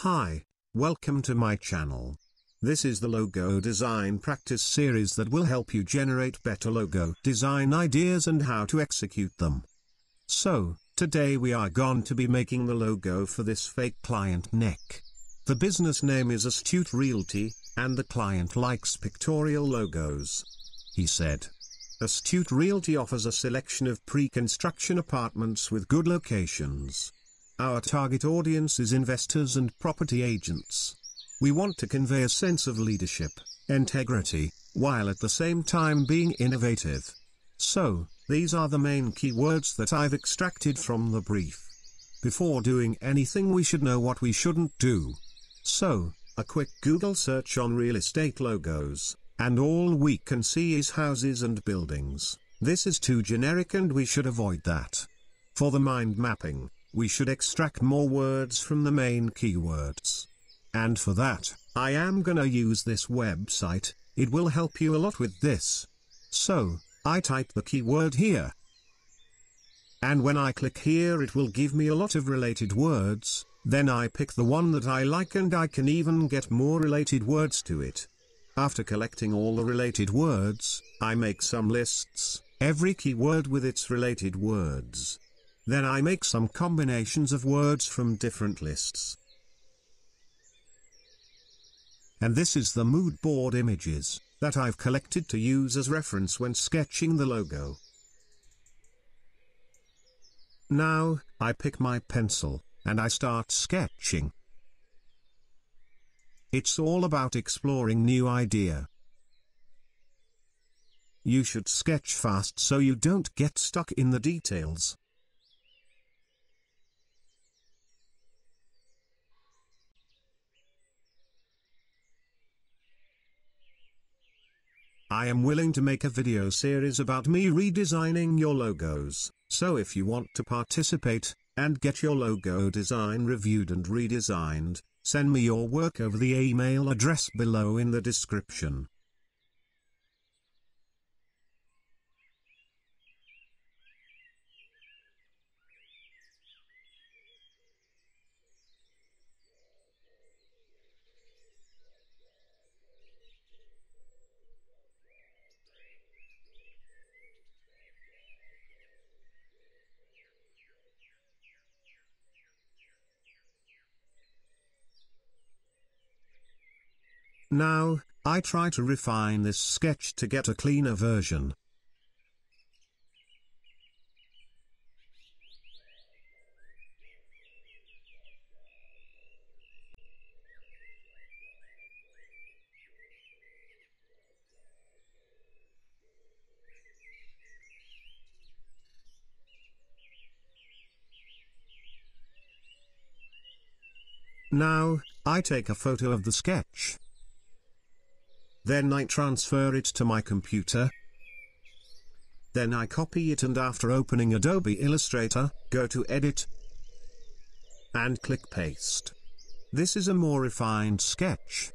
Hi, welcome to my channel. This is the logo design practice series that will help you generate better logo design ideas and how to execute them. So, today we are going to be making the logo for this fake client neck. The business name is Astute Realty, and the client likes pictorial logos. He said, Astute Realty offers a selection of pre-construction apartments with good locations. Our target audience is investors and property agents. We want to convey a sense of leadership, integrity, while at the same time being innovative. So, these are the main keywords that I've extracted from the brief. Before doing anything, we should know what we shouldn't do. So, a quick Google search on real estate logos, and all we can see is houses and buildings. This is too generic and we should avoid that. For the mind mapping, we should extract more words from the main keywords. And for that, I am gonna use this website. It will help you a lot with this. So, I type the keyword here. And when I click here, it will give me a lot of related words. Then I pick the one that I like, and I can even get more related words to it. After collecting all the related words, I make some lists, every keyword with its related words. Then I make some combinations of words from different lists. And this is the mood board images that I've collected to use as reference when sketching the logo. Now, I pick my pencil, and I start sketching. It's all about exploring new idea. You should sketch fast so you don't get stuck in the details. I am willing to make a video series about me redesigning your logos, so if you want to participate, and get your logo design reviewed and redesigned, send me your work over the email address below in the description. Now, I try to refine this sketch to get a cleaner version. Now, I take a photo of the sketch. Then I transfer it to my computer. Then I copy it, and after opening Adobe Illustrator, go to Edit and click Paste. This is a more refined sketch.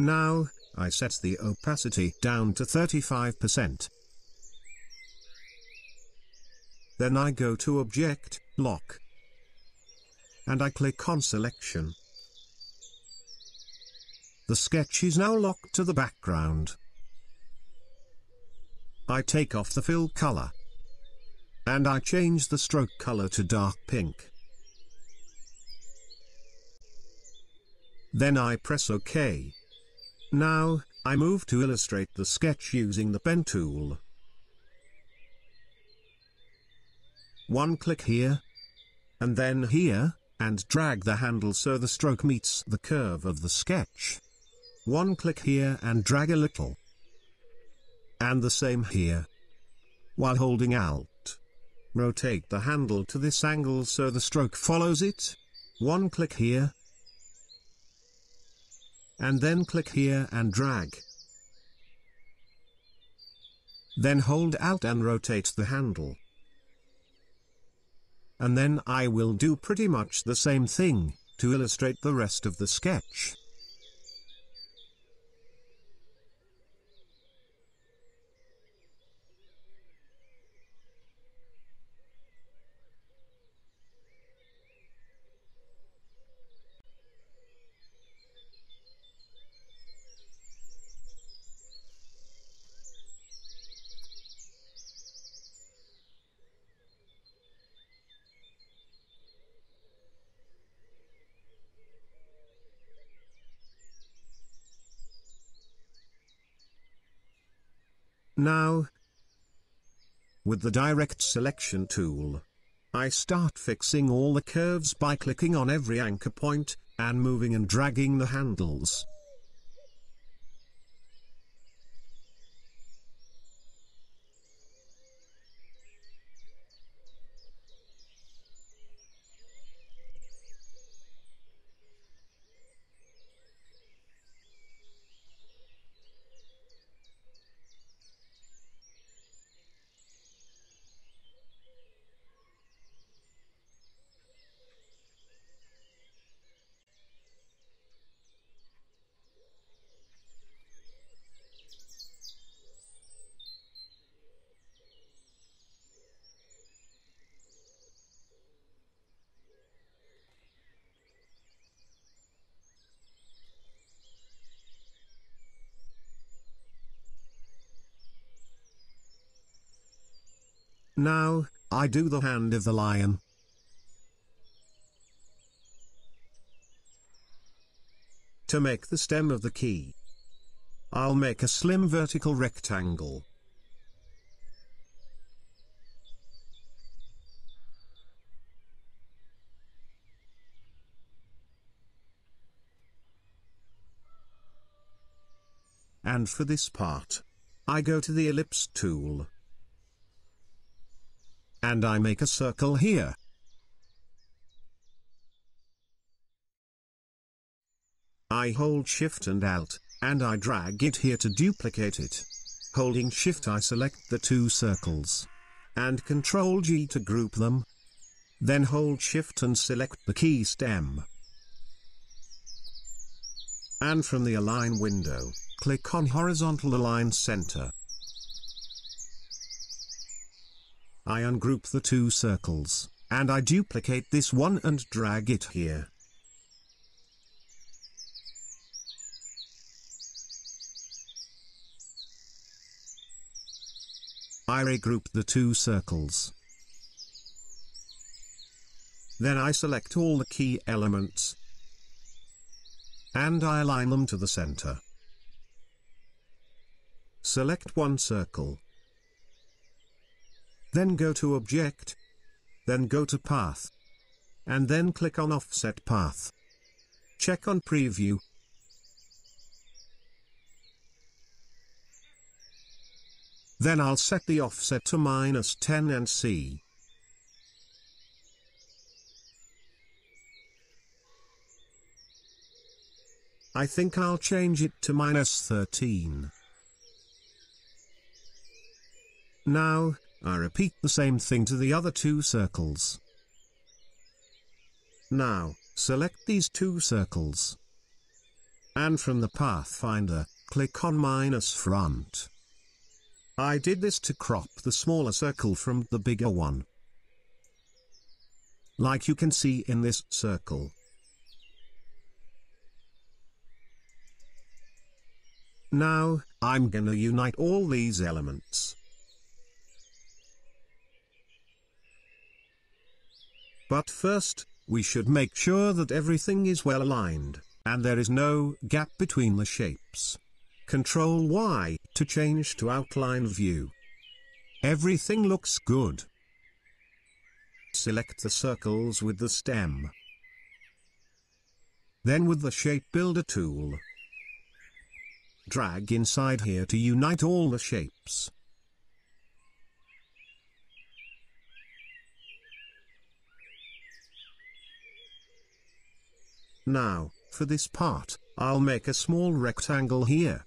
Now, I set the opacity down to 35%. Then I go to Object, Lock, and I click on Selection. The sketch is now locked to the background. I take off the fill color. And I change the stroke color to dark pink. Then I press OK. Now, I move to illustrate the sketch using the pen tool. One click here, and then here, and drag the handle so the stroke meets the curve of the sketch. One click here and drag a little. And the same here. While holding Alt, rotate the handle to this angle so the stroke follows it. One click here. And then click here and drag. Then hold Alt and rotate the handle. And then I will do pretty much the same thing to illustrate the rest of the sketch. Now, with the direct selection tool, I start fixing all the curves by clicking on every anchor point, and moving and dragging the handles. Now, I do the hand of the lion. To make the stem of the key, I'll make a slim vertical rectangle. And for this part, I go to the ellipse tool. And I make a circle here. I hold Shift and Alt, and I drag it here to duplicate it. Holding Shift, I select the two circles, and Ctrl G to group them. Then hold Shift and select the key stem. And from the Align window, click on Horizontal Align Center. I ungroup the two circles, and I duplicate this one and drag it here. I regroup the two circles. Then I select all the key elements, and I align them to the center. Select one circle. Then go to Object, then go to Path, and then click on Offset Path. Check on Preview. Then I'll set the offset to -10 and C. I think I'll change it to -13. Now, I repeat the same thing to the other two circles. Now, select these two circles. And from the Pathfinder, click on -front. I did this to crop the smaller circle from the bigger one, like you can see in this circle. Now, I'm gonna unite all these elements. But first, we should make sure that everything is well aligned, and there is no gap between the shapes. Ctrl Y to change to outline view. Everything looks good. Select the circles with the stem. Then with the Shape Builder tool, drag inside here to unite all the shapes. Now, for this part, I'll make a small rectangle here.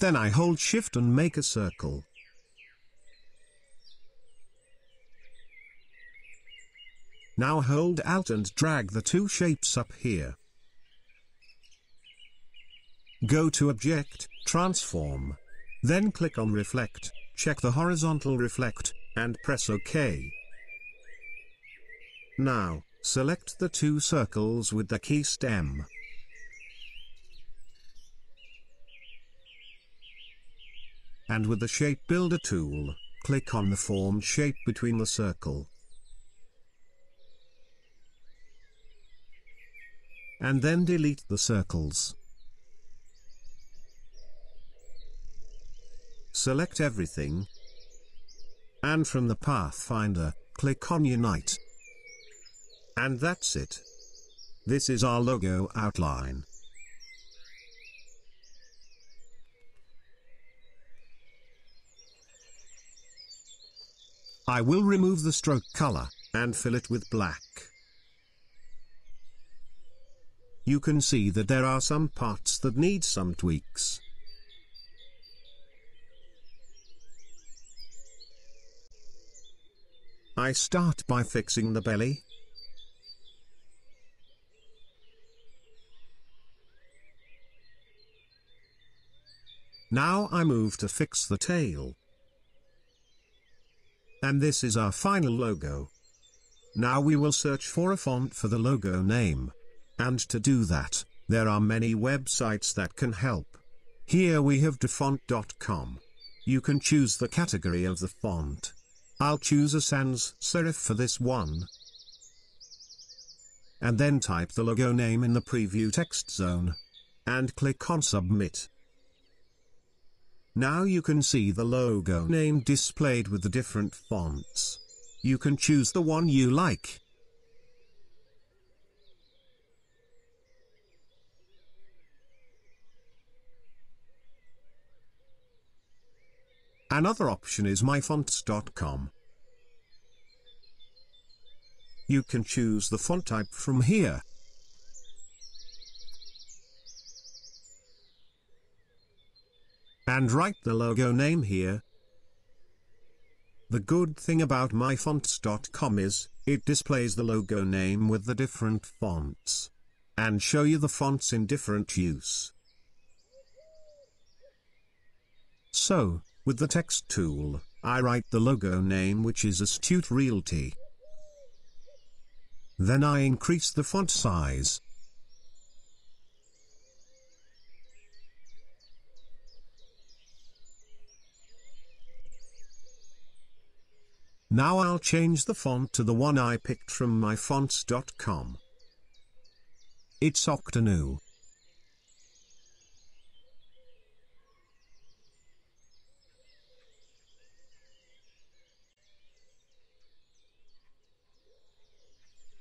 Then I hold Shift and make a circle. Now hold Alt and drag the two shapes up here. Go to Object, Transform. Then click on Reflect. Check the horizontal reflect, and press OK. Now, select the two circles with the key stem. And with the Shape Builder tool, click on the formed shape between the circle. and then delete the circles. Select everything, and from the Pathfinder, click on Unite. And that's it. This is our logo outline. I will remove the stroke color, and fill it with black. You can see that there are some parts that need some tweaks. I start by fixing the belly. Now I move to fix the tail. And this is our final logo. Now we will search for a font for the logo name. And to do that, there are many websites that can help. Here we have dafont.com. You can choose the category of the font. I'll choose a sans serif for this one. And then type the logo name in the preview text zone. And click on Submit. Now you can see the logo name displayed with the different fonts. You can choose the one you like. Another option is myfonts.com. You can choose the font type from here. And write the logo name here. The good thing about myfonts.com is, it displays the logo name with the different fonts. And show you the fonts in different use. So, with the text tool, I write the logo name, which is Astute Realty. Then I increase the font size. Now I'll change the font to the one I picked from myfonts.com. It's Octanul.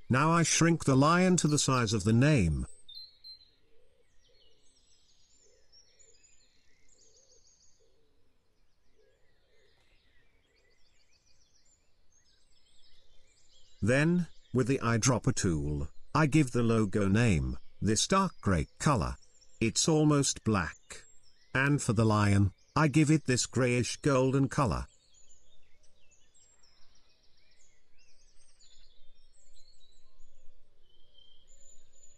Now I shrink the lion to the size of the name. Then, with the eyedropper tool, I give the logo name, this dark grey color. It's almost black. And for the lion, I give it this greyish golden color.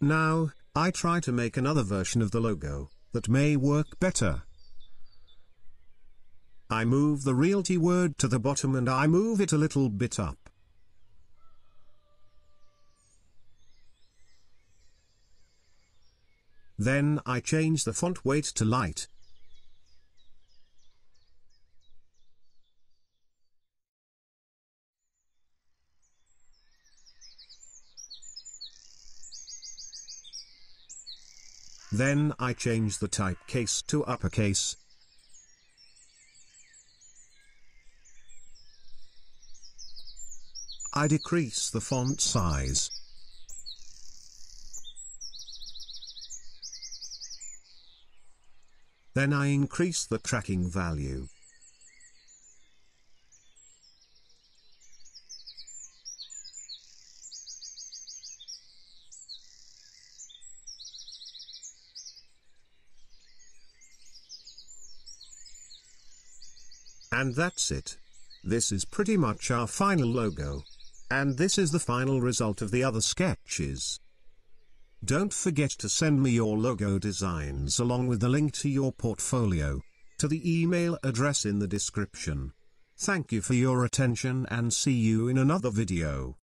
Now, I try to make another version of the logo, that may work better. I move the realty word to the bottom and I move it a little bit up. Then I change the font weight to light. Then I change the typecase to uppercase. I decrease the font size. Then I increase the tracking value. And that's it. This is pretty much our final logo. And this is the final result of the other sketches. Don't forget to send me your logo designs along with the link to your portfolio, to the email address in the description. Thank you for your attention and see you in another video.